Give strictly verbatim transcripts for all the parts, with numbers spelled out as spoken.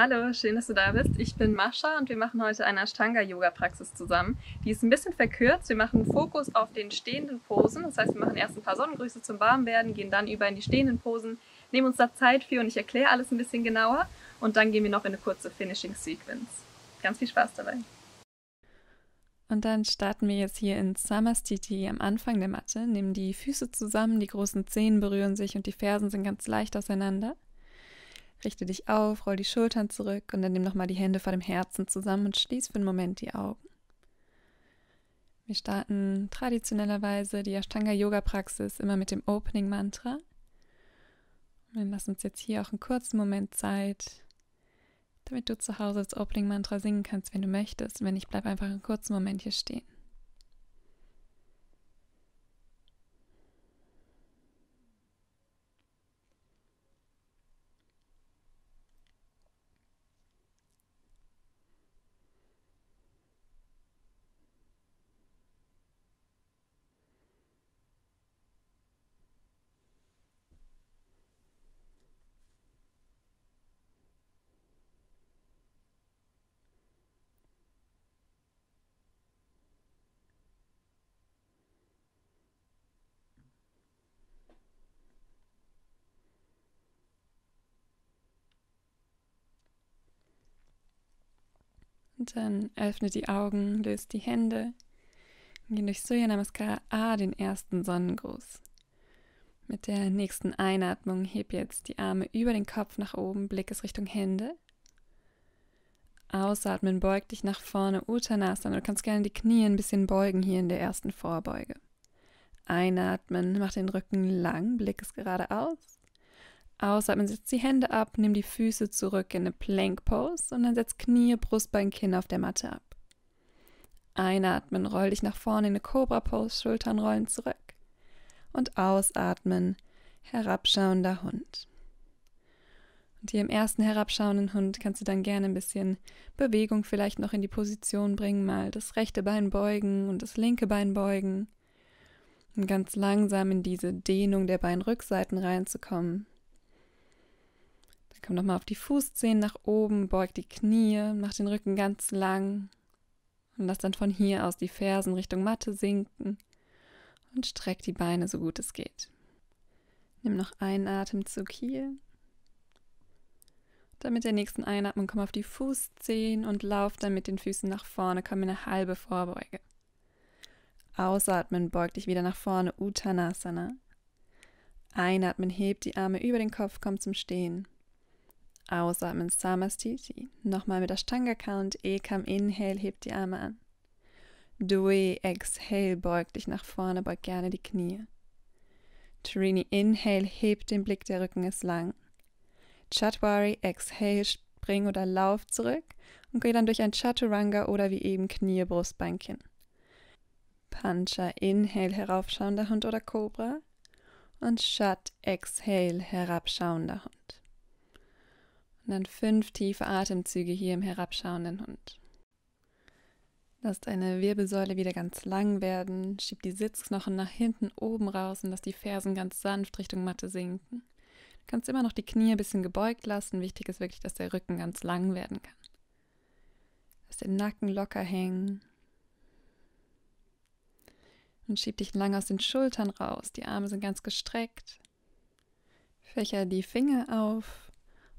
Hallo, schön, dass du da bist. Ich bin Mascha und wir machen heute eine Ashtanga-Yoga-Praxis zusammen. Die ist ein bisschen verkürzt. Wir machen Fokus auf den stehenden Posen. Das heißt, wir machen erst ein paar Sonnengrüße zum Warmwerden, gehen dann über in die stehenden Posen, nehmen uns da Zeit für und ich erkläre alles ein bisschen genauer. Und dann gehen wir noch in eine kurze Finishing-Sequence. Ganz viel Spaß dabei. Und dann starten wir jetzt hier in Samastiti am Anfang der Matte, nehmen die Füße zusammen, die großen Zehen berühren sich und die Fersen sind ganz leicht auseinander. Richte dich auf, roll die Schultern zurück und dann nimm nochmal die Hände vor dem Herzen zusammen und schließ für einen Moment die Augen. Wir starten traditionellerweise die Ashtanga-Yoga-Praxis immer mit dem Opening-Mantra. Dann lass uns jetzt hier auch einen kurzen Moment Zeit, damit du zu Hause das Opening-Mantra singen kannst, wenn du möchtest. Und wenn nicht, bleib einfach einen kurzen Moment hier stehen. Und dann öffne die Augen, löse die Hände und geh durch Surya Namaskara A den ersten Sonnengruß. Mit der nächsten Einatmung heb jetzt die Arme über den Kopf nach oben, Blick ist Richtung Hände. Ausatmen, beug dich nach vorne, Uttanasana. Du kannst gerne die Knie ein bisschen beugen hier in der ersten Vorbeuge. Einatmen, mach den Rücken lang, Blick ist geradeaus. Ausatmen, setz die Hände ab, nimm die Füße zurück in eine Plank Pose und dann setz Knie, Brust, Bein, Kinn auf der Matte ab. Einatmen, roll dich nach vorne in eine Cobra Pose, Schultern rollen zurück. Und ausatmen, herabschauender Hund. Und hier im ersten herabschauenden Hund kannst du dann gerne ein bisschen Bewegung vielleicht noch in die Position bringen, mal das rechte Bein beugen und das linke Bein beugen. Und ganz langsam in diese Dehnung der Beinrückseiten reinzukommen. Komm nochmal auf die Fußzehen nach oben, beug die Knie, mach den Rücken ganz lang und lass dann von hier aus die Fersen Richtung Matte sinken und streck die Beine so gut es geht. Nimm noch einen Atemzug hier. Dann mit der nächsten Einatmung komm auf die Fußzehen und lauf dann mit den Füßen nach vorne, komm in eine halbe Vorbeuge. Ausatmen, beug dich wieder nach vorne, Uttanasana. Einatmen, heb die Arme über den Kopf, komm zum Stehen. Ausatmen, Samastiti. Nochmal mit Ashtanga Count. Ekam, inhale, heb die Arme an. Dui, exhale, beug dich nach vorne, beug gerne die Knie. Trini, inhale, heb den Blick, der Rücken ist lang. Chatwari, exhale, spring oder lauf zurück und geh dann durch ein Chaturanga oder wie eben Knie, Brust, Bein, Kinn. Pancha, inhale, heraufschauender Hund oder Cobra. Und Chat, exhale, herabschauender Hund. Und dann fünf tiefe Atemzüge hier im herabschauenden Hund. Lass deine Wirbelsäule wieder ganz lang werden, schieb die Sitzknochen nach hinten oben raus und lass die Fersen ganz sanft Richtung Matte sinken. Du kannst immer noch die Knie ein bisschen gebeugt lassen, wichtig ist wirklich, dass der Rücken ganz lang werden kann. Lass den Nacken locker hängen. Und schieb dich lang aus den Schultern raus, die Arme sind ganz gestreckt. Fächer die Finger auf.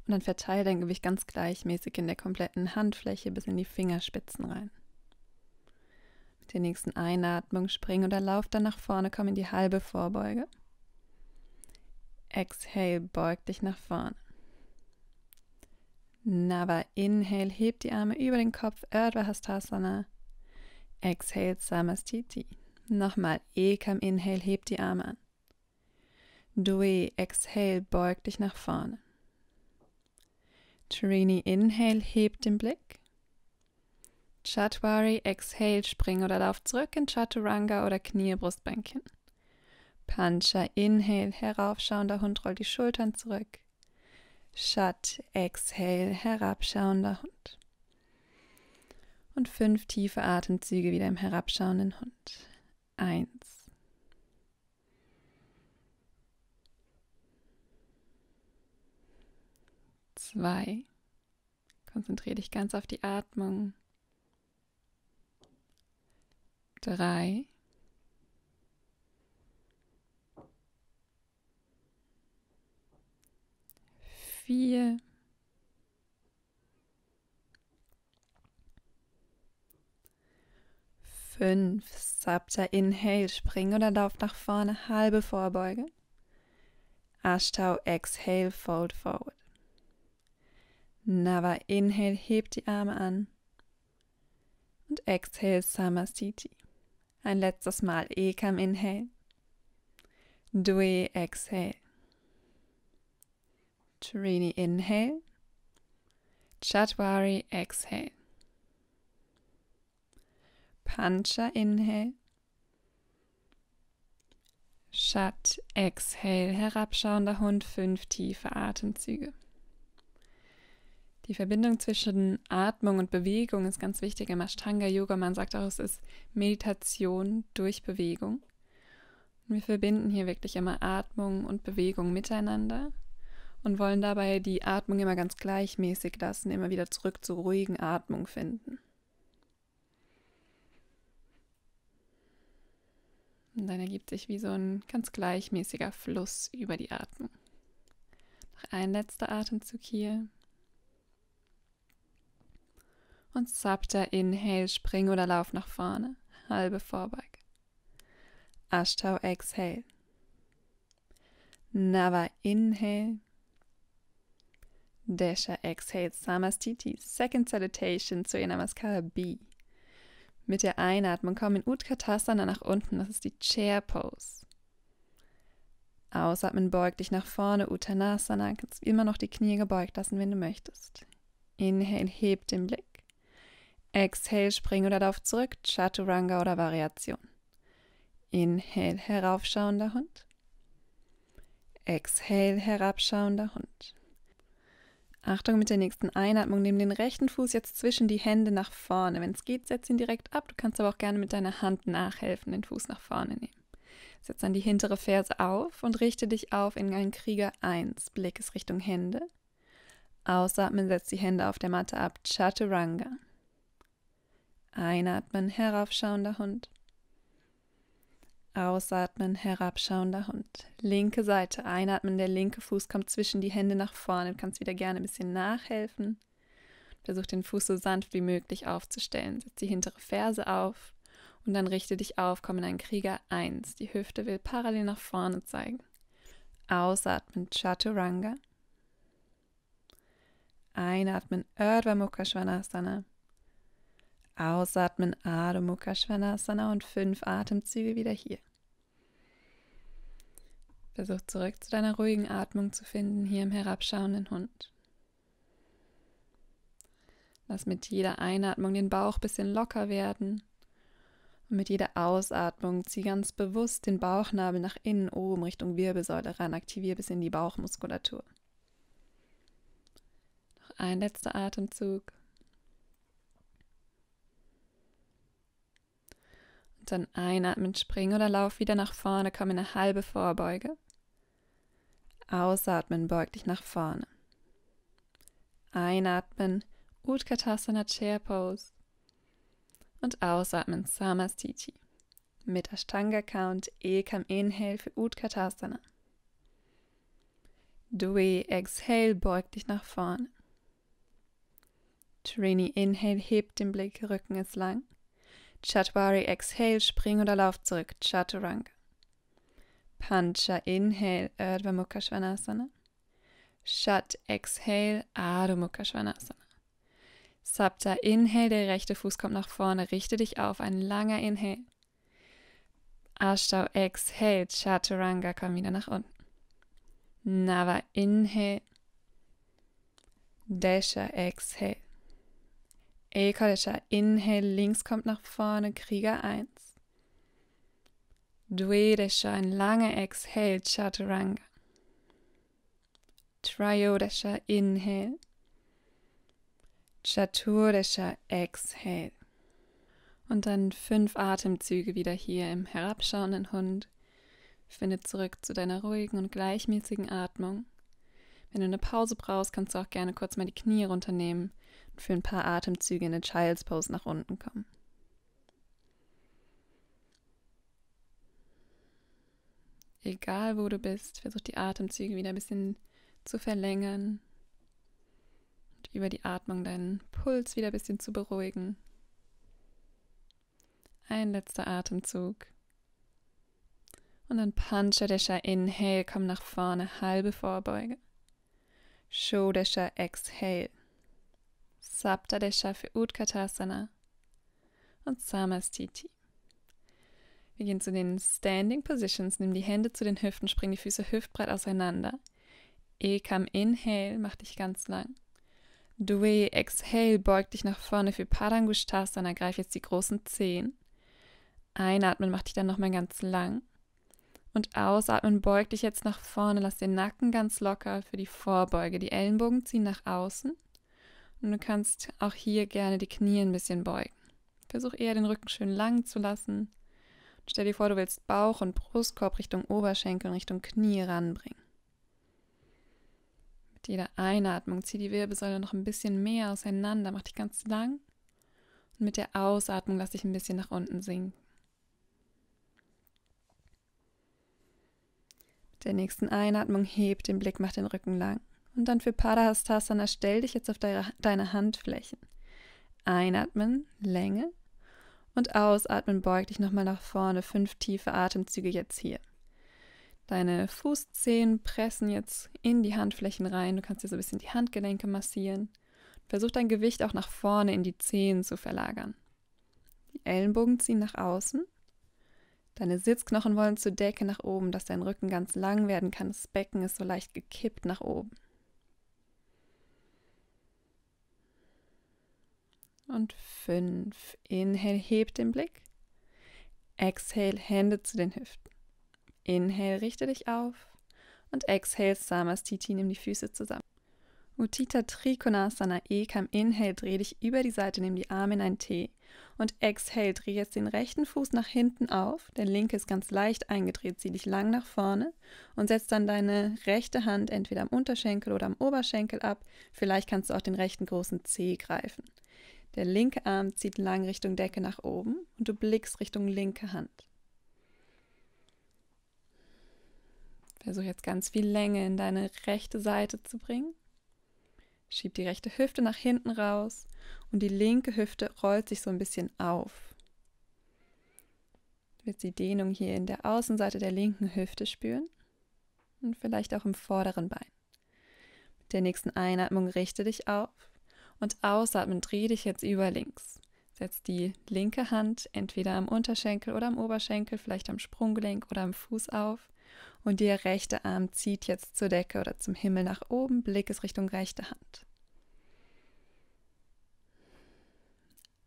Und dann verteile dein Gewicht ganz gleichmäßig in der kompletten Handfläche bis in die Fingerspitzen rein. Mit der nächsten Einatmung spring oder lauf dann nach vorne, komm in die halbe Vorbeuge. Exhale, beug dich nach vorne. Nava, inhale, heb die Arme über den Kopf, Urdhva Hastasana. Exhale, Samastiti. Nochmal, Ekam, inhale, heb die Arme an. Dui, exhale, beug dich nach vorne. Trini, inhale, heb den Blick. Chatwari, exhale, spring oder lauf zurück in Chaturanga oder Knie, Brust, Bein, Kinn. Pancha, inhale, heraufschauender Hund, roll die Schultern zurück. Chat, exhale, herabschauender Hund. Und fünf tiefe Atemzüge wieder im herabschauenden Hund. Eins. Zwei, Konzentriere dich ganz auf die Atmung. Drei. Vier. Fünf. Sapta Inhale, spring oder lauf nach vorne, halbe Vorbeuge. Ashtau Exhale, fold forward. Nava Inhale, heb die Arme an. Und Exhale, Samastiti. Ein letztes Mal Ekam Inhale. Dwe Exhale. Trini Inhale, Chatwari Exhale, Pancha Inhale, Chat Exhale, herabschauender Hund, fünf tiefe Atemzüge. Die Verbindung zwischen Atmung und Bewegung ist ganz wichtig im Ashtanga-Yoga. Man sagt auch, es ist Meditation durch Bewegung. Und wir verbinden hier wirklich immer Atmung und Bewegung miteinander. Und wollen dabei die Atmung immer ganz gleichmäßig lassen, immer wieder zurück zur ruhigen Atmung finden. Und dann ergibt sich wie so ein ganz gleichmäßiger Fluss über die Atmung. Noch ein letzter Atemzug hier. Und Sapta Inhale, spring oder lauf nach vorne, halbe Vorbeuge. Ashtau Exhale. Nava Inhale. Desha Exhale Samastiti, Second Salutation, Surya Namaskara B. Mit der Einatmung komm in Utkatasana nach unten, das ist die Chair Pose. Ausatmen, beug dich nach vorne, Uttanasana, kannst immer noch die Knie gebeugt lassen, wenn du möchtest. Inhale, heb den Blick. Exhale, spring oder lauf zurück, Chaturanga oder Variation. Inhale, heraufschauender Hund. Exhale, herabschauender Hund. Achtung, mit der nächsten Einatmung, nimm den rechten Fuß jetzt zwischen die Hände nach vorne. Wenn es geht, setz ihn direkt ab. Du kannst aber auch gerne mit deiner Hand nachhelfen, den Fuß nach vorne nehmen. Setz dann die hintere Ferse auf und richte dich auf in einen Krieger eins. Blick ist Richtung Hände. Ausatmen, setz die Hände auf der Matte ab. Chaturanga. Einatmen, heraufschauender Hund. Ausatmen, herabschauender Hund. Linke Seite, einatmen, der linke Fuß kommt zwischen die Hände nach vorne. Du kannst wieder gerne ein bisschen nachhelfen. Versuch den Fuß so sanft wie möglich aufzustellen. Setz die hintere Ferse auf und dann richte dich auf, komm in einen Krieger eins. Die Hüfte will parallel nach vorne zeigen. Ausatmen, Chaturanga. Einatmen, Urdhva Mukha Svanasana. Ausatmen, Adho Mukha Svanasana und fünf Atemzüge wieder hier. Versuch zurück zu deiner ruhigen Atmung zu finden, hier im herabschauenden Hund. Lass mit jeder Einatmung den Bauch ein bisschen locker werden. Und mit jeder Ausatmung zieh ganz bewusst den Bauchnabel nach innen oben Richtung Wirbelsäule ran, aktiviere bis in die Bauchmuskulatur. Noch ein letzter Atemzug. Dann einatmen, spring oder lauf wieder nach vorne, komm in eine halbe Vorbeuge. Ausatmen, beug dich nach vorne. Einatmen, Utkatasana Chair Pose. Und ausatmen, Samastiti. Mit Ashtanga Count, Ekam Inhale für Utkatasana. Dwe Exhale, beug dich nach vorne. Trini Inhale, heb den Blick, Rücken ist lang. Chatwari Exhale, spring oder lauf zurück, Chaturanga. Pancha Inhale, Urdhva Mukha Svanasana. Chat Exhale, Adho Mukha Svanasana. Sapta Inhale, der rechte Fuß kommt nach vorne, richte dich auf, ein langer Inhale. Ashtau Exhale, Chaturanga, komm wieder nach unten. Nava Inhale. Desha Exhale. Ekadesha, Inhale, links kommt nach vorne, Krieger eins. Dvedesha, ein langer Exhale, Chaturanga. Triodesha, Inhale. Chaturdesha, Exhale. Und dann fünf Atemzüge wieder hier im herabschauenden Hund. Finde zurück zu deiner ruhigen und gleichmäßigen Atmung. Wenn du eine Pause brauchst, kannst du auch gerne kurz mal die Knie runternehmen. für ein paar Atemzüge in eine Child's Pose nach unten kommen. Egal wo du bist, versuch die Atemzüge wieder ein bisschen zu verlängern und über die Atmung deinen Puls wieder ein bisschen zu beruhigen. Ein letzter Atemzug. Und dann Panchadesha, Inhale, komm nach vorne, halbe Vorbeuge. Shodesha, Exhale. Saptadesha für Utkatasana und Samastiti. Wir gehen zu den Standing Positions, nimm die Hände zu den Hüften, spring die Füße hüftbreit auseinander. Ekam, Inhale, mach dich ganz lang. Dwe, Exhale, beug dich nach vorne für Padangushtasana, greif jetzt die großen Zehen. Einatmen, mach dich dann nochmal ganz lang. Und ausatmen, beug dich jetzt nach vorne, lass den Nacken ganz locker für die Vorbeuge. Die Ellenbogen ziehen nach außen und du kannst auch hier gerne die Knie ein bisschen beugen. Versuch eher den Rücken schön lang zu lassen. Und stell dir vor, du willst Bauch und Brustkorb Richtung Oberschenkel und Richtung Knie ranbringen. Mit jeder Einatmung zieh die Wirbelsäule noch ein bisschen mehr auseinander, mach dich ganz lang. Und mit der Ausatmung lass dich ein bisschen nach unten sinken. Der nächsten Einatmung hebt den Blick, macht den Rücken lang. Und dann für Padahastasana stell dich jetzt auf deine Handflächen. Einatmen, Länge. Und ausatmen, beug dich nochmal nach vorne. Fünf tiefe Atemzüge jetzt hier. Deine Fußzehen pressen jetzt in die Handflächen rein. Du kannst dir so ein bisschen die Handgelenke massieren. Versuch dein Gewicht auch nach vorne in die Zehen zu verlagern. Die Ellenbogen ziehen nach außen. Deine Sitzknochen wollen zur Decke nach oben, dass dein Rücken ganz lang werden kann. Das Becken ist so leicht gekippt nach oben. Und fünf. Inhale, heb den Blick. Exhale, Hände zu den Hüften. Inhale, richte dich auf. Und exhale, Samastiti, nimm die Füße zusammen. Uttita Trikonasana, Ekam, Inhale, dreh dich über die Seite, nimm die Arme in ein T. Und exhale, dreh jetzt den rechten Fuß nach hinten auf, der linke ist ganz leicht eingedreht, zieh dich lang nach vorne und setz dann deine rechte Hand entweder am Unterschenkel oder am Oberschenkel ab, vielleicht kannst du auch den rechten großen Zeh greifen. Der linke Arm zieht lang Richtung Decke nach oben und du blickst Richtung linke Hand. Versuch jetzt ganz viel Länge in deine rechte Seite zu bringen. Schieb die rechte Hüfte nach hinten raus und die linke Hüfte rollt sich so ein bisschen auf. Du wirst die Dehnung hier in der Außenseite der linken Hüfte spüren und vielleicht auch im vorderen Bein. Mit der nächsten Einatmung richte dich auf und ausatmen, dreh dich jetzt über links. Setz die linke Hand entweder am Unterschenkel oder am Oberschenkel, vielleicht am Sprunggelenk oder am Fuß auf und der rechte Arm zieht jetzt zur Decke oder zum Himmel nach oben, Blick ist Richtung rechte Hand.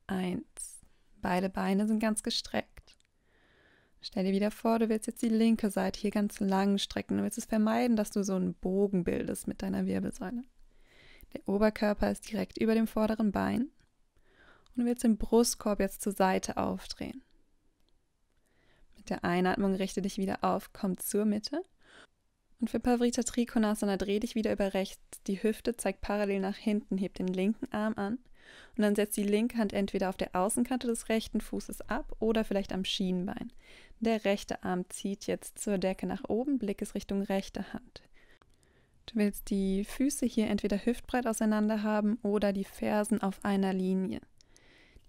Eins. Beide Beine sind ganz gestreckt. Stell dir wieder vor, du willst jetzt die linke Seite hier ganz lang strecken. Du willst es vermeiden, dass du so einen Bogen bildest mit deiner Wirbelsäule. Der Oberkörper ist direkt über dem vorderen Bein und du willst den Brustkorb jetzt zur Seite aufdrehen. Mit der Einatmung richte dich wieder auf, komm zur Mitte. Und für Parivrtta Trikonasana dreh dich wieder über rechts. Die Hüfte zeigt parallel nach hinten, heb den linken Arm an. Und dann setzt die linke Hand entweder auf der Außenkante des rechten Fußes ab oder vielleicht am Schienbein. Der rechte Arm zieht jetzt zur Decke nach oben, Blick ist Richtung rechte Hand. Du willst die Füße hier entweder hüftbreit auseinander haben oder die Fersen auf einer Linie.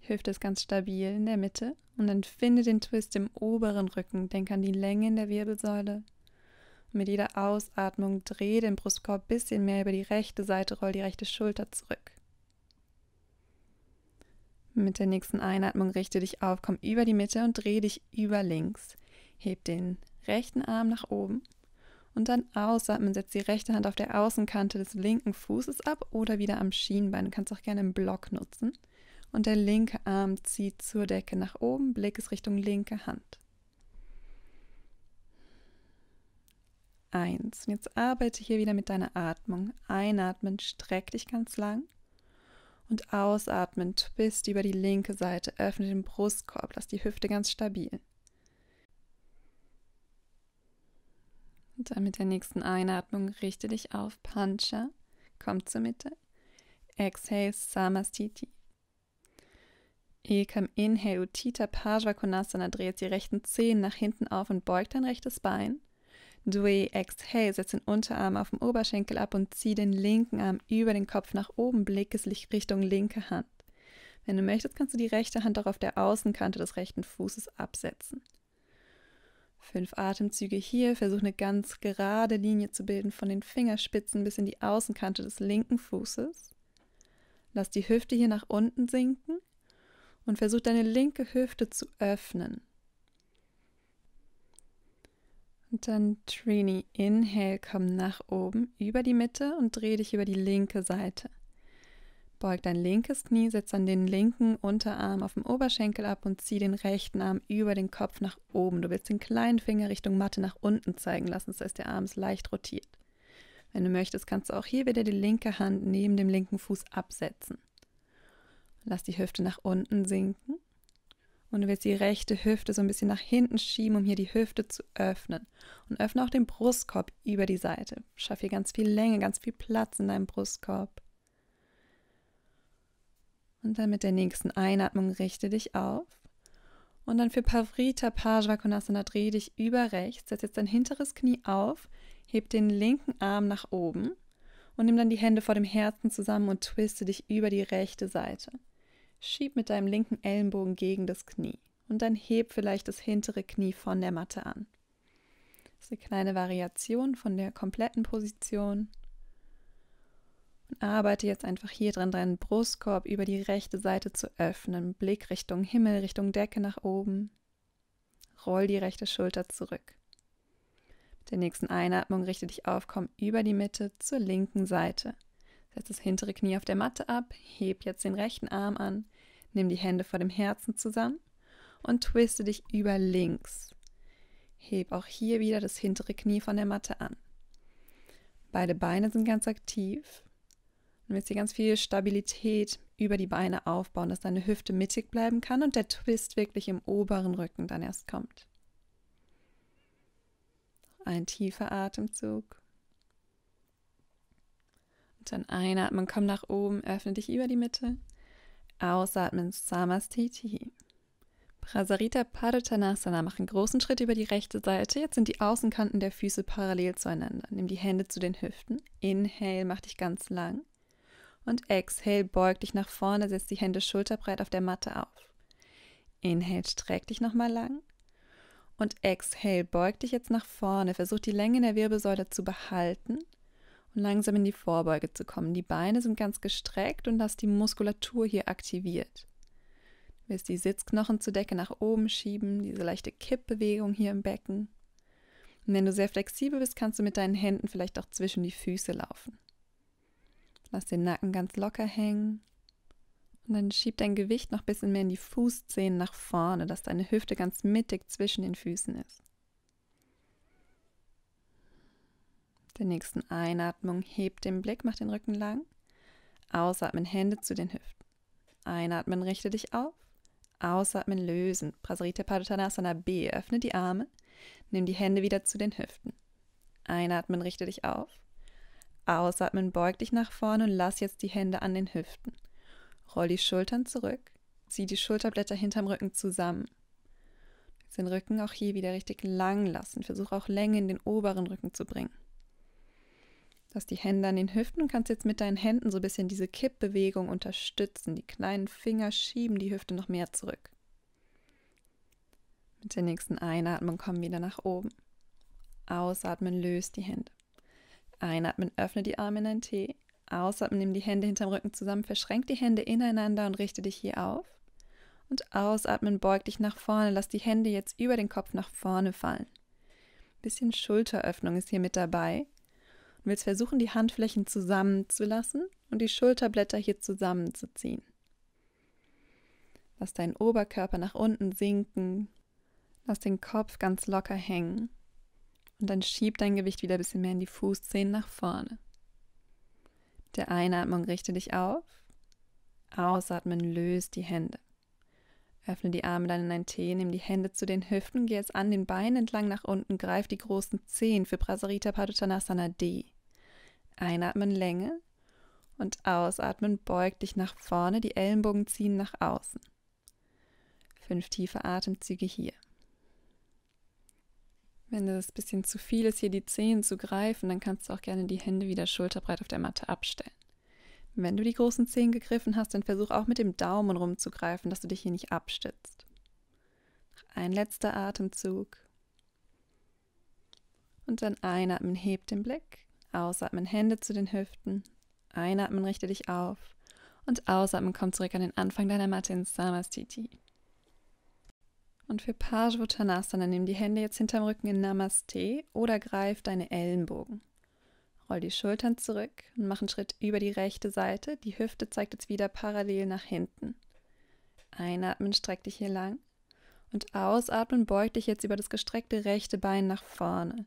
Die Hüfte ist ganz stabil in der Mitte und dann finde den Twist im oberen Rücken. Denk an die Länge in der Wirbelsäule. Und mit jeder Ausatmung dreh den Brustkorb ein bisschen mehr über die rechte Seite, roll die rechte Schulter zurück. Mit der nächsten Einatmung richte dich auf, komm über die Mitte und dreh dich über links. Heb den rechten Arm nach oben und dann ausatmen, setz die rechte Hand auf der Außenkante des linken Fußes ab oder wieder am Schienbein. Du kannst auch gerne im Block nutzen. Und der linke Arm zieht zur Decke nach oben, Blick ist Richtung linke Hand. Eins. Und jetzt arbeite hier wieder mit deiner Atmung. Einatmen, streck dich ganz lang. Und ausatmen, twist über die linke Seite, öffne den Brustkorb, lass die Hüfte ganz stabil. Und dann mit der nächsten Einatmung richte dich auf, Pancha, komm zur Mitte. Exhale, Samastiti. Ekam, inhale, Utita Parsvakonasana, dreh jetzt die rechten Zehen nach hinten auf und beug dein rechtes Bein. Dwe, exhale, setz den Unterarm auf dem Oberschenkel ab und zieh den linken Arm über den Kopf nach oben, Blickes Richtung linke Hand. Wenn du möchtest, kannst du die rechte Hand auch auf der Außenkante des rechten Fußes absetzen. Fünf Atemzüge hier, versuch eine ganz gerade Linie zu bilden von den Fingerspitzen bis in die Außenkante des linken Fußes. Lass die Hüfte hier nach unten sinken und versuch deine linke Hüfte zu öffnen. Und dann Trini, inhale, komm nach oben über die Mitte und dreh dich über die linke Seite. Beug dein linkes Knie, setz dann den linken Unterarm auf dem Oberschenkel ab und zieh den rechten Arm über den Kopf nach oben. Du willst den kleinen Finger Richtung Matte nach unten zeigen lassen, das heißt, der Arm ist leicht rotiert. Wenn du möchtest, kannst du auch hier wieder die linke Hand neben dem linken Fuß absetzen. Lass die Hüfte nach unten sinken und du willst die rechte Hüfte so ein bisschen nach hinten schieben, um hier die Hüfte zu öffnen. Und öffne auch den Brustkorb über die Seite. Schaff hier ganz viel Länge, ganz viel Platz in deinem Brustkorb. Und dann mit der nächsten Einatmung richte dich auf. Und dann für Parivrtta Parsvakonasana dreh dich über rechts. Setz jetzt dein hinteres Knie auf, heb den linken Arm nach oben und nimm dann die Hände vor dem Herzen zusammen und twiste dich über die rechte Seite. Schieb mit deinem linken Ellenbogen gegen das Knie. Und dann heb vielleicht das hintere Knie von der Matte an. Das ist eine kleine Variation von der kompletten Position. Und arbeite jetzt einfach hier dran, deinen Brustkorb über die rechte Seite zu öffnen. Blick Richtung Himmel, Richtung Decke nach oben. Roll die rechte Schulter zurück. Mit der nächsten Einatmung richte dich auf, komm über die Mitte zur linken Seite. Setz das hintere Knie auf der Matte ab, heb jetzt den rechten Arm an, nimm die Hände vor dem Herzen zusammen und twiste dich über links. Heb auch hier wieder das hintere Knie von der Matte an. Beide Beine sind ganz aktiv. Du willst hier ganz viel Stabilität über die Beine aufbauen, dass deine Hüfte mittig bleiben kann und der Twist wirklich im oberen Rücken dann erst kommt. Ein tiefer Atemzug. Und dann einatmen, komm nach oben, öffne dich über die Mitte. Ausatmen, Samastiti. Prasarita Paduttanasana, mach einen großen Schritt über die rechte Seite. Jetzt sind die Außenkanten der Füße parallel zueinander. Nimm die Hände zu den Hüften. Inhale, mach dich ganz lang. Und exhale, beug dich nach vorne, setz die Hände schulterbreit auf der Matte auf. Inhale, streck dich nochmal lang. Und exhale, beug dich jetzt nach vorne. Versuch die Länge der Wirbelsäule zu behalten und langsam in die Vorbeuge zu kommen. Die Beine sind ganz gestreckt und lass die Muskulatur hier aktiviert. Du willst die Sitzknochen zur Decke nach oben schieben, diese leichte Kippbewegung hier im Becken. Und wenn du sehr flexibel bist, kannst du mit deinen Händen vielleicht auch zwischen die Füße laufen. Lass den Nacken ganz locker hängen und dann schieb dein Gewicht noch ein bisschen mehr in die Fußzehen nach vorne, dass deine Hüfte ganz mittig zwischen den Füßen ist. Mit der nächsten Einatmung heb den Blick, mach den Rücken lang. Ausatmen, Hände zu den Hüften. Einatmen, richte dich auf. Ausatmen, lösen. Prasarita Paduttanasana B. Öffne die Arme, nimm die Hände wieder zu den Hüften. Einatmen, richte dich auf. Ausatmen, beug dich nach vorne und lass jetzt die Hände an den Hüften. Roll die Schultern zurück, zieh die Schulterblätter hinterm Rücken zusammen. Jetzt den Rücken auch hier wieder richtig lang lassen. Versuch auch Länge in den oberen Rücken zu bringen. Lass die Hände an den Hüften und kannst jetzt mit deinen Händen so ein bisschen diese Kippbewegung unterstützen. Die kleinen Finger schieben die Hüfte noch mehr zurück. Mit der nächsten Einatmung komm wieder nach oben. Ausatmen, löst die Hände. Einatmen, öffne die Arme in ein T. Ausatmen, nimm die Hände hinterm Rücken zusammen, verschränk die Hände ineinander und richte dich hier auf. Und ausatmen, beug dich nach vorne, lass die Hände jetzt über den Kopf nach vorne fallen. Ein bisschen Schulteröffnung ist hier mit dabei. Du willst versuchen, die Handflächen zusammenzulassen und die Schulterblätter hier zusammenzuziehen. Lass deinen Oberkörper nach unten sinken, lass den Kopf ganz locker hängen. Und dann schieb dein Gewicht wieder ein bisschen mehr in die Fußzehen nach vorne. Mit der Einatmung richte dich auf. Ausatmen, löse die Hände. Öffne die Arme dann in ein T, nimm die Hände zu den Hüften, geh jetzt an den Beinen entlang nach unten, greif die großen Zehen für Prasarita Paduttanasana D. Einatmen, Länge und ausatmen, beug dich nach vorne, die Ellenbogen ziehen nach außen. Fünf tiefe Atemzüge hier. Wenn das ein bisschen zu viel ist, hier die Zehen zu greifen, dann kannst du auch gerne die Hände wieder schulterbreit auf der Matte abstellen. Wenn du die großen Zehen gegriffen hast, dann versuch auch mit dem Daumen rumzugreifen, dass du dich hier nicht abstützt. Ein letzter Atemzug. Und dann einatmen, heb den Blick. Ausatmen, Hände zu den Hüften. Einatmen, richte dich auf. Und ausatmen, komm zurück an den Anfang deiner Matte in Samastiti. Und für Parsvottanasana nimm die Hände jetzt hinterm Rücken in Namaste oder greif deine Ellenbogen. Roll die Schultern zurück und mach einen Schritt über die rechte Seite. Die Hüfte zeigt jetzt wieder parallel nach hinten. Einatmen, streck dich hier lang. Und ausatmen, beug dich jetzt über das gestreckte rechte Bein nach vorne.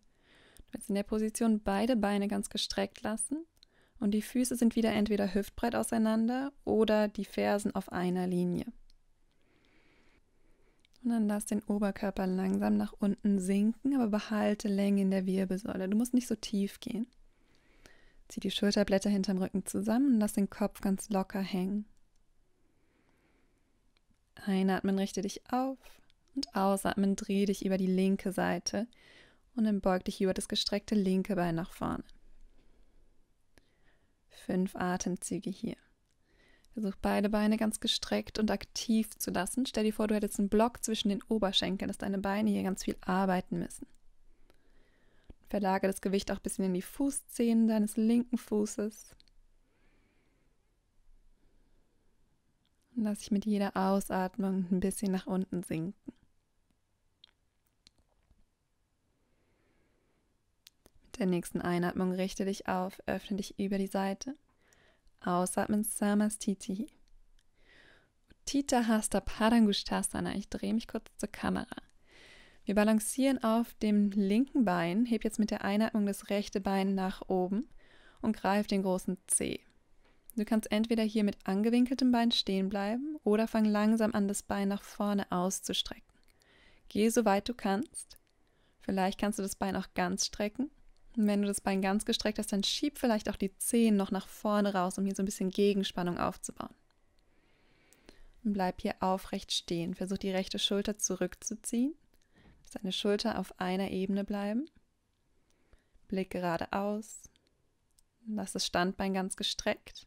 Du willst in der Position beide Beine ganz gestreckt lassen. Und die Füße sind wieder entweder hüftbreit auseinander oder die Fersen auf einer Linie. Und dann lass den Oberkörper langsam nach unten sinken, aber behalte Länge in der Wirbelsäule. Du musst nicht so tief gehen. Zieh die Schulterblätter hinterm Rücken zusammen und lass den Kopf ganz locker hängen. Einatmen, richte dich auf und ausatmen, dreh dich über die linke Seite und dann beug dich über das gestreckte linke Bein nach vorne. Fünf Atemzüge hier. Versuch beide Beine ganz gestreckt und aktiv zu lassen. Stell dir vor, du hättest einen Block zwischen den Oberschenkeln, dass deine Beine hier ganz viel arbeiten müssen. Verlagere das Gewicht auch ein bisschen in die Fußzehen deines linken Fußes. Und lass dich mit jeder Ausatmung ein bisschen nach unten sinken. Mit der nächsten Einatmung richte dich auf, öffne dich über die Seite. Ausatmen, Samastiti. Utita Hasta Padangusthasana. Ich drehe mich kurz zur Kamera. Wir balancieren auf dem linken Bein, heb jetzt mit der Einatmung das rechte Bein nach oben und greif den großen Zeh. Du kannst entweder hier mit angewinkeltem Bein stehen bleiben oder fang langsam an, das Bein nach vorne auszustrecken. Geh so weit du kannst. Vielleicht kannst du das Bein auch ganz strecken. Und wenn du das Bein ganz gestreckt hast, dann schieb vielleicht auch die Zehen noch nach vorne raus, um hier so ein bisschen Gegenspannung aufzubauen. Und bleib hier aufrecht stehen. Versuch die rechte Schulter zurückzuziehen. Lass deine Schulter auf einer Ebene bleiben. Blick geradeaus. Lass das Standbein ganz gestreckt.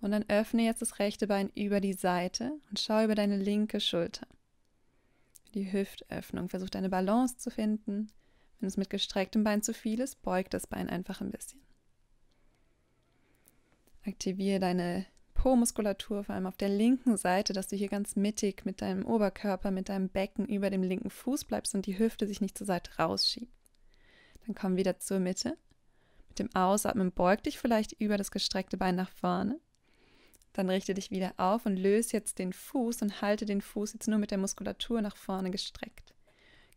Und dann öffne jetzt das rechte Bein über die Seite und schau über deine linke Schulter. Die Hüftöffnung. Versuch deine Balance zu finden. Wenn es mit gestrecktem Bein zu viel ist, beug das Bein einfach ein bisschen. Aktiviere deine Po-Muskulatur, vor allem auf der linken Seite, dass du hier ganz mittig mit deinem Oberkörper, mit deinem Becken über dem linken Fuß bleibst und die Hüfte sich nicht zur Seite rausschiebt. Dann komm wieder zur Mitte. Mit dem Ausatmen beug dich vielleicht über das gestreckte Bein nach vorne. Dann richte dich wieder auf und löse jetzt den Fuß und halte den Fuß jetzt nur mit der Muskulatur nach vorne gestreckt.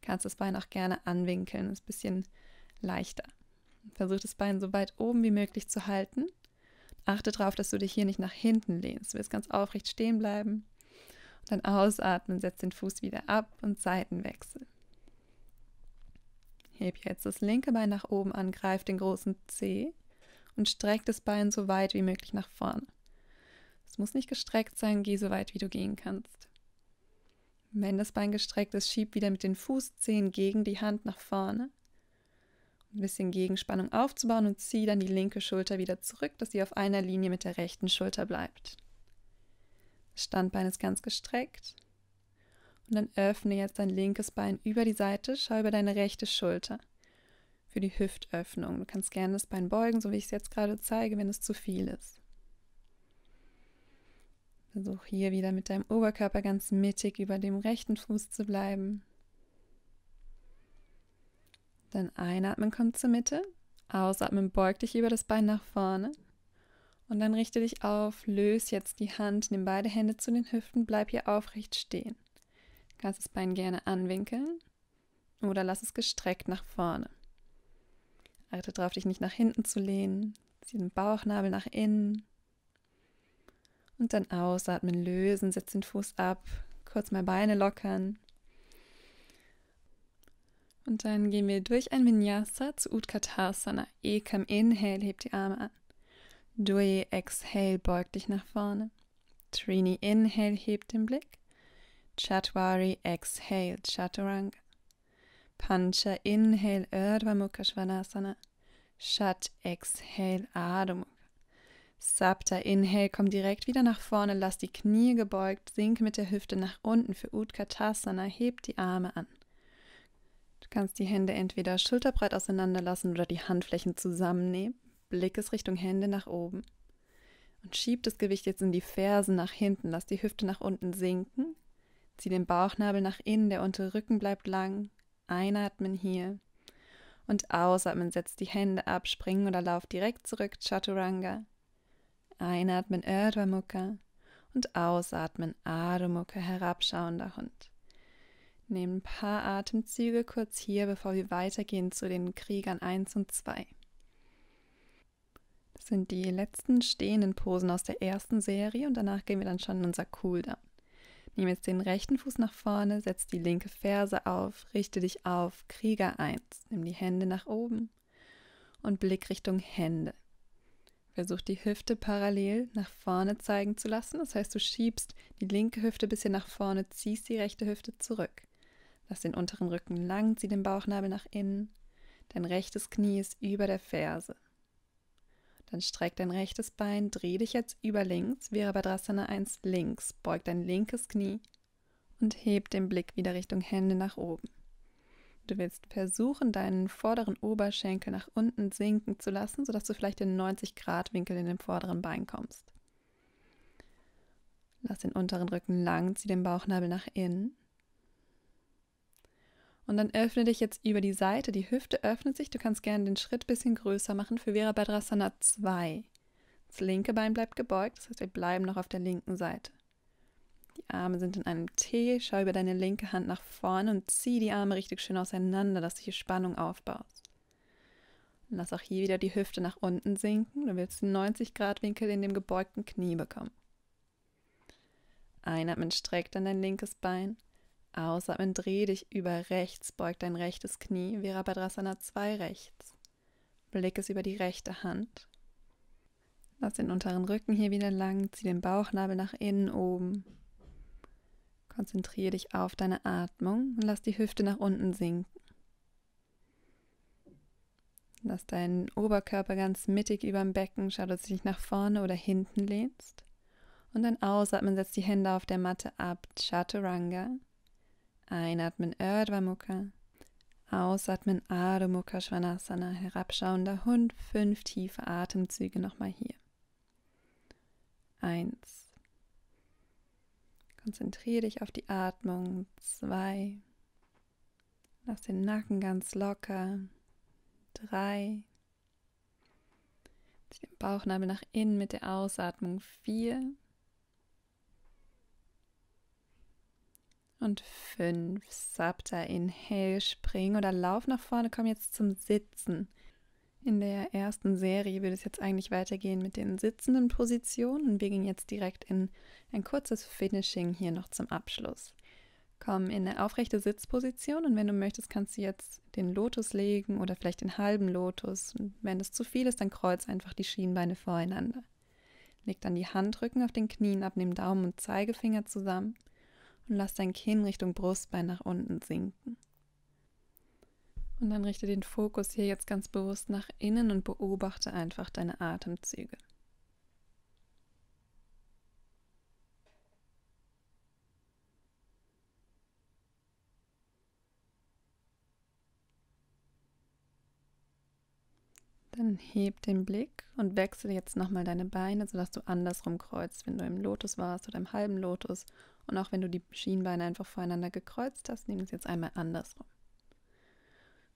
Du kannst das Bein auch gerne anwinkeln, ist ein bisschen leichter. Versuch das Bein so weit oben wie möglich zu halten. Achte darauf, dass du dich hier nicht nach hinten lehnst. Du wirst ganz aufrecht stehen bleiben. Und dann ausatmen, setz den Fuß wieder ab und Seitenwechsel. Heb jetzt das linke Bein nach oben an, greif den großen Zeh und streck das Bein so weit wie möglich nach vorne. Es muss nicht gestreckt sein, geh so weit, wie du gehen kannst. Wenn das Bein gestreckt ist, schieb wieder mit den Fußzehen gegen die Hand nach vorne. Ein bisschen Gegenspannung aufzubauen und zieh dann die linke Schulter wieder zurück, dass sie auf einer Linie mit der rechten Schulter bleibt. Das Standbein ist ganz gestreckt. Und dann öffne jetzt dein linkes Bein über die Seite, schau über deine rechte Schulter für die Hüftöffnung. Du kannst gerne das Bein beugen, so wie ich es jetzt gerade zeige, wenn es zu viel ist. Versuch hier wieder mit deinem Oberkörper ganz mittig über dem rechten Fuß zu bleiben. Dann einatmen, komm zur Mitte, ausatmen, beug dich über das Bein nach vorne und dann richte dich auf, löse jetzt die Hand, nimm beide Hände zu den Hüften, bleib hier aufrecht stehen. Du kannst das Bein gerne anwinkeln oder lass es gestreckt nach vorne. Achte darauf, dich nicht nach hinten zu lehnen, zieh den Bauchnabel nach innen und dann ausatmen, lösen, setz den Fuß ab, kurz mal Beine lockern. Und dann gehen wir durch ein Vinyasa zu Utkatasana. Ekam Inhale, heb die Arme an. Dui, exhale, beug dich nach vorne. Trini, inhale, heb den Blick. Chatwari, exhale, Chaturanga. Pancha, inhale, Urdhva Mukha Svanasana. Shat, exhale, Adho Mukha. Sapta, inhale, komm direkt wieder nach vorne, lass die Knie gebeugt, sink mit der Hüfte nach unten für Utkatasana, heb die Arme an. Du kannst die Hände entweder schulterbreit auseinander lassen oder die Handflächen zusammennehmen. Blick ist Richtung Hände nach oben. Und schieb das Gewicht jetzt in die Fersen nach hinten, lass die Hüfte nach unten sinken. Zieh den Bauchnabel nach innen, der untere Rücken bleibt lang. Einatmen hier. Und ausatmen, setz die Hände ab, spring oder lauf direkt zurück, Chaturanga. Einatmen, Urdhva Mukha und ausatmen, Adho Mukha, herabschauender Hund. Nehmen ein paar Atemzüge kurz hier, bevor wir weitergehen zu den Kriegern eins und zwei. Das sind die letzten stehenden Posen aus der ersten Serie und danach gehen wir dann schon in unser Cooldown. Nimm jetzt den rechten Fuß nach vorne, setz die linke Ferse auf, richte dich auf, Krieger eins. Nimm die Hände nach oben und Blick Richtung Hände. Versuch die Hüfte parallel nach vorne zeigen zu lassen, das heißt, du schiebst die linke Hüfte ein bisschen nach vorne, ziehst die rechte Hüfte zurück. Lass den unteren Rücken lang, zieh den Bauchnabel nach innen, dein rechtes Knie ist über der Ferse. Dann streck dein rechtes Bein, dreh dich jetzt über links, Virabhadrasana eins links, beug dein linkes Knie und heb den Blick wieder Richtung Hände nach oben. Du willst versuchen, deinen vorderen Oberschenkel nach unten sinken zu lassen, sodass du vielleicht in neunzig Grad Winkel in dem vorderen Bein kommst. Lass den unteren Rücken lang, zieh den Bauchnabel nach innen. Und dann öffne dich jetzt über die Seite, die Hüfte öffnet sich, du kannst gerne den Schritt ein bisschen größer machen für Virabhadrasana zwei. Das linke Bein bleibt gebeugt, das heißt, wir bleiben noch auf der linken Seite. Die Arme sind in einem T, schau über deine linke Hand nach vorne und zieh die Arme richtig schön auseinander, dass du hier Spannung aufbaust. Und lass auch hier wieder die Hüfte nach unten sinken, du willst den neunzig Grad Winkel in dem gebeugten Knie bekommen. Einatmen, streck dann dein linkes Bein, ausatmen, dreh dich über rechts, beug dein rechtes Knie, Virabhadrasana zwei rechts. Blick ist über die rechte Hand. Lass den unteren Rücken hier wieder lang, zieh den Bauchnabel nach innen oben. Konzentriere dich auf deine Atmung und lass die Hüfte nach unten sinken. Lass deinen Oberkörper ganz mittig über dem Becken, schau, dass du dich nach vorne oder hinten lehnst. Und dann ausatmen, setz die Hände auf der Matte ab, Chaturanga. Einatmen, Urdhva Mukha. Ausatmen, Adho Mukha Svanasana, herabschauender Hund. Fünf tiefe Atemzüge nochmal hier. Eins. Konzentriere dich auf die Atmung. Zwei. Lass den Nacken ganz locker. Drei. Zieh den Bauchnabel nach innen mit der Ausatmung. Vier. Und fünf. Sapta, inhale, spring oder lauf nach vorne. Komm jetzt zum Sitzen. In der ersten Serie würde es jetzt eigentlich weitergehen mit den sitzenden Positionen und wir gehen jetzt direkt in ein kurzes Finishing hier noch zum Abschluss. Komm in eine aufrechte Sitzposition und wenn du möchtest, kannst du jetzt den Lotus legen oder vielleicht den halben Lotus. Und wenn es zu viel ist, dann kreuz einfach die Schienbeine voreinander. Leg dann die Handrücken auf den Knien ab, nimm Daumen und Zeigefinger zusammen und lass dein Kinn Richtung Brustbein nach unten sinken. Und dann richte den Fokus hier jetzt ganz bewusst nach innen und beobachte einfach deine Atemzüge. Dann heb den Blick und wechsle jetzt nochmal deine Beine, sodass du andersrum kreuzt, wenn du im Lotus warst oder im halben Lotus. Und auch wenn du die Schienbeine einfach voreinander gekreuzt hast, nimm es jetzt einmal andersrum.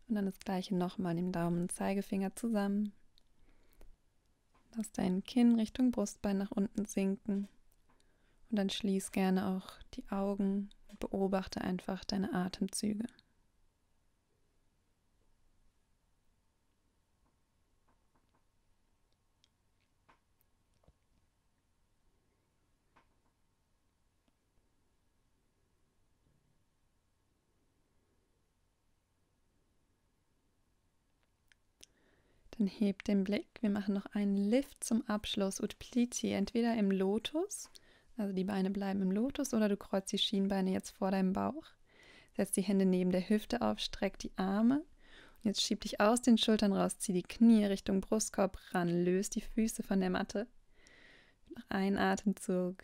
Und dann das Gleiche nochmal, nimm Daumen und Zeigefinger zusammen. Lass dein Kinn Richtung Brustbein nach unten sinken. Und dann schließ gerne auch die Augen und beobachte einfach deine Atemzüge. Dann hebt den Blick. Wir machen noch einen Lift zum Abschluss. Utpliti, entweder im Lotus, also die Beine bleiben im Lotus, oder du kreuzt die Schienbeine jetzt vor deinem Bauch. Setz die Hände neben der Hüfte auf, streck die Arme. Und jetzt schieb dich aus den Schultern raus, zieh die Knie Richtung Brustkorb ran, löst die Füße von der Matte. Noch einen Atemzug.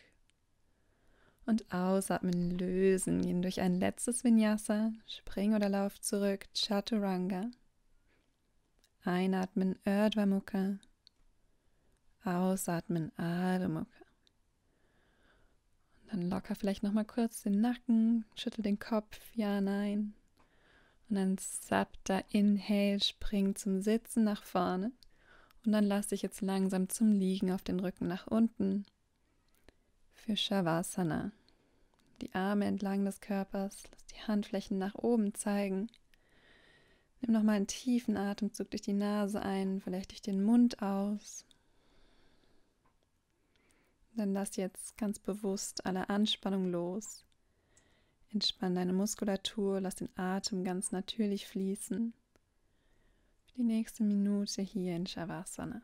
Und ausatmen, lösen. Gehen durch ein letztes Vinyasa. Spring oder lauf zurück. Chaturanga. Einatmen, Urdhva Mukha. Ausatmen, Adho Mukha. Dann locker vielleicht nochmal kurz den Nacken, schüttel den Kopf, ja, nein. Und dann Sapta, Inhale, spring zum Sitzen nach vorne. Und dann lass dich jetzt langsam zum Liegen auf den Rücken nach unten. Für Shavasana. Die Arme entlang des Körpers, lass die Handflächen nach oben zeigen. Nimm nochmal einen tiefen Atemzug durch die Nase ein, vielleicht durch den Mund aus. Dann lass jetzt ganz bewusst alle Anspannung los. Entspann deine Muskulatur, lass den Atem ganz natürlich fließen. Für die nächste Minute hier in Shavasana.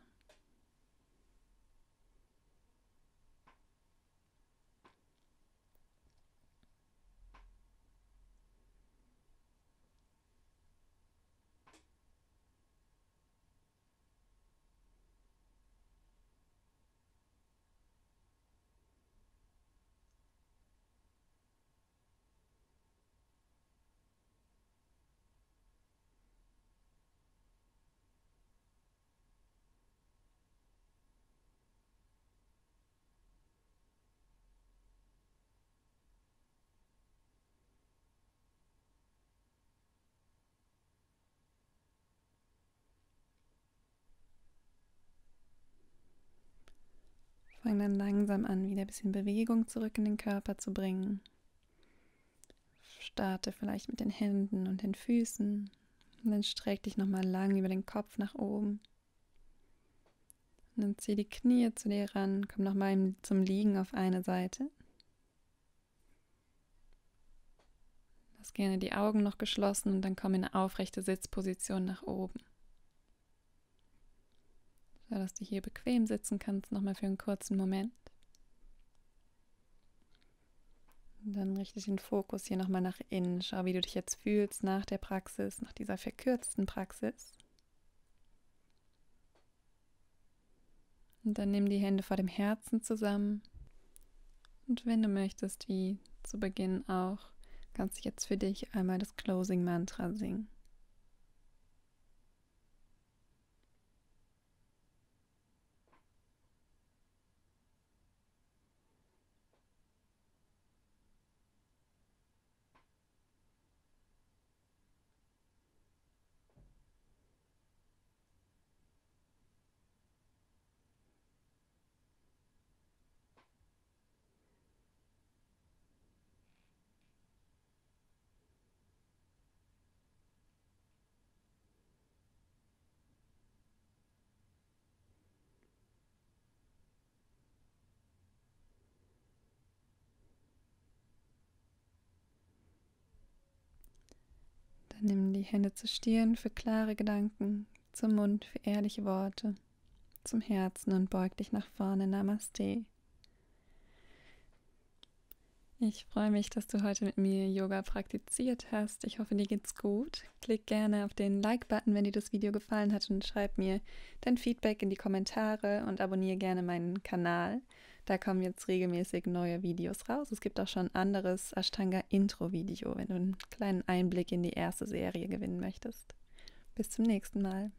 Fang dann langsam an, wieder ein bisschen Bewegung zurück in den Körper zu bringen. Starte vielleicht mit den Händen und den Füßen. Und dann streck dich nochmal lang über den Kopf nach oben. Und dann zieh die Knie zu dir ran. Komm nochmal zum Liegen auf eine Seite. Lass gerne die Augen noch geschlossen und dann komm in eine aufrechte Sitzposition nach oben. Dass du hier bequem sitzen kannst, nochmal für einen kurzen Moment. Und dann richte den Fokus hier nochmal nach innen. Schau, wie du dich jetzt fühlst nach der Praxis, nach dieser verkürzten Praxis. Und dann nimm die Hände vor dem Herzen zusammen. Und wenn du möchtest, wie zu Beginn auch, kannst du jetzt für dich einmal das Closing Mantra singen. Nimm die Hände zur Stirn für klare Gedanken, zum Mund für ehrliche Worte, zum Herzen und beug dich nach vorne. Namaste. Ich freue mich, dass du heute mit mir Yoga praktiziert hast. Ich hoffe, dir geht's gut. Klick gerne auf den Like-Button, wenn dir das Video gefallen hat, und schreib mir dein Feedback in die Kommentare und abonniere gerne meinen Kanal. Da kommen jetzt regelmäßig neue Videos raus. Es gibt auch schon ein anderes Ashtanga-Intro-Video, wenn du einen kleinen Einblick in die erste Serie gewinnen möchtest. Bis zum nächsten Mal.